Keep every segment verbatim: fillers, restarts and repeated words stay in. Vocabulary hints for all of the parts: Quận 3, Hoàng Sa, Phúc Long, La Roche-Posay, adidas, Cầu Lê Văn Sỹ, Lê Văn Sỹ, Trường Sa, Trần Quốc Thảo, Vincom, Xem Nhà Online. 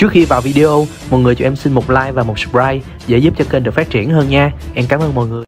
Trước khi vào video, mọi người cho em xin một like và một subscribe để giúp cho kênh được phát triển hơn nha. Em cảm ơn mọi người.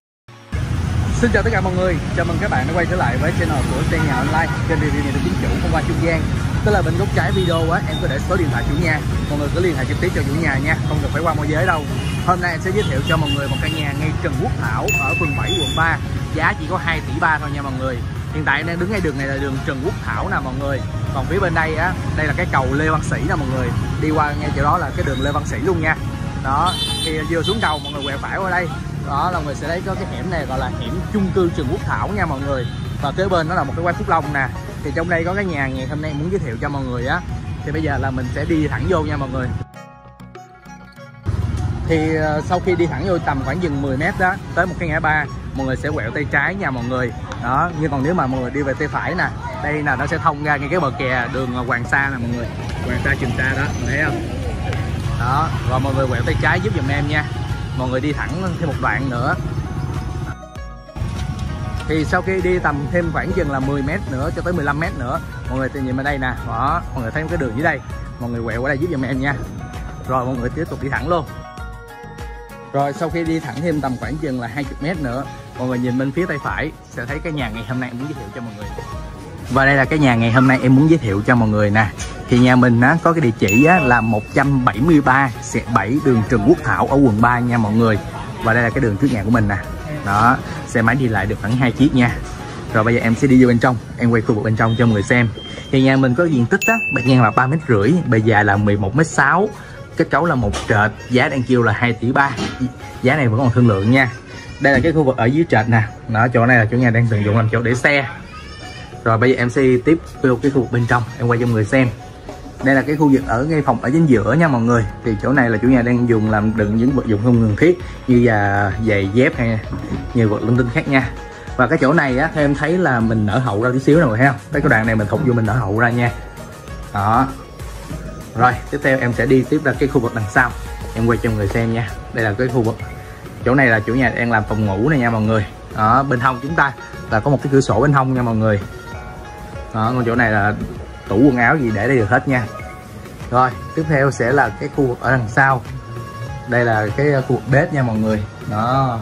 Xin chào tất cả mọi người, chào mừng các bạn đã quay trở lại với channel của Xem Nhà Online. Kênh review này được chính chủ không qua trung gian. Tức là bên góc trái video á, em có để số điện thoại chủ nhà. Mọi người cứ liên hệ trực tiếp cho chủ nhà nha, không cần phải qua môi giới đâu. Hôm nay em sẽ giới thiệu cho mọi người một căn nhà ngay Trần Quốc Thảo ở phường bảy quận ba. Giá chỉ có hai tỷ ba thôi nha mọi người. Hiện tại em đang đứng ngay đường này là đường Trần Quốc Thảo nè mọi người. Còn phía bên đây á, đây là cái cầu Lê Văn Sỹ nè mọi người. Đi qua ngay chỗ đó là cái đường Lê Văn Sỹ luôn nha. Đó, thì vừa xuống cầu mọi người quẹo phải qua đây. Đó là mọi người sẽ thấy có cái hẻm này gọi là hẻm chung cư Trần Quốc Thảo nha mọi người. Và kế bên đó là một cái quán Phúc Long nè. Thì trong đây có cái nhà ngày hôm nay muốn giới thiệu cho mọi người á. Thì bây giờ là mình sẽ đi thẳng vô nha mọi người. Thì sau khi đi thẳng vô tầm khoảng chừng mười mét đó, tới một cái ngã ba, mọi người sẽ quẹo tay trái nha mọi người. Đó, nhưng còn nếu mà mọi người đi về tay phải nè, đây là nó sẽ thông ra ngay cái bờ kè đường Hoàng Sa nè mọi người. Hoàng Sa Trường Sa đó, thấy không? Đó, rồi mọi người quẹo tay trái giúp giùm em nha. Mọi người đi thẳng thêm một đoạn nữa. Thì sau khi đi tầm thêm khoảng chừng là mười mét nữa cho tới mười lăm mét nữa, mọi người tự nhìn bên đây nè. Đó, mọi người thấy cái đường dưới đây, mọi người quẹo qua đây giúp giùm em nha. Rồi mọi người tiếp tục đi thẳng luôn. Rồi sau khi đi thẳng thêm tầm khoảng chừng là hai mươi mét nữa, mọi người nhìn bên phía tay phải sẽ thấy cái nhà ngày hôm nay em muốn giới thiệu cho mọi người. Và đây là cái nhà ngày hôm nay em muốn giới thiệu cho mọi người nè. Thì nhà mình á, có cái địa chỉ á, là một trăm bảy mươi ba xẹt bảy đường Trần Quốc Thảo ở quận ba nha mọi người. Và đây là cái đường trước nhà của mình nè. Đó, xe máy đi lại được khoảng hai chiếc nha. Rồi bây giờ em sẽ đi vô bên trong, em quay khu vực bên trong cho mọi người xem. Thì nhà mình có diện tích á, bề ngang là ba mét rưỡi, bề dài là mười một mét sáu, kết cấu là một trệt, giá đang kêu là hai tỷ ba. Giá này vẫn còn thương lượng nha. Đây là cái khu vực ở dưới trệt nè. Đó, chỗ này là chỗ nhà đang tận dụng làm chỗ để xe. Rồi bây giờ em sẽ tiếp vô cái khu vực bên trong, em quay cho mọi người xem. Đây là cái khu vực ở ngay phòng ở chính giữa nha mọi người. Thì chỗ này là chủ nhà đang dùng làm đựng những vật dụng không cần thiết như là giày dép hay nhiều vật linh tinh khác nha. Và cái chỗ này á, theo em thấy là mình nở hậu ra tí xíu nè mọi người thấy không? Tới cái đoạn này mình thụt vô mình nở hậu ra nha. Đó. Rồi tiếp theo em sẽ đi tiếp ra cái khu vực đằng sau, em quay cho mọi người xem nha. Đây là cái khu vực, chỗ này là chủ nhà đang làm phòng ngủ này nha mọi người. Đó, bên hông chúng ta là có một cái cửa sổ bên hông nha mọi người. Đó, còn chỗ này là tủ quần áo gì để đây được hết nha. Rồi tiếp theo sẽ là cái khu vực ở đằng sau, đây là cái khu vực bếp nha mọi người. Đó,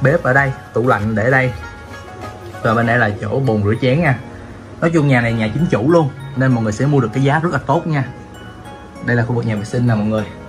bếp ở đây, tủ lạnh để đây, rồi bên đây là chỗ bồn rửa chén nha. Nói chung nhà này nhà chính chủ luôn nên mọi người sẽ mua được cái giá rất là tốt nha. Đây là khu vực nhà vệ sinh nè mọi người.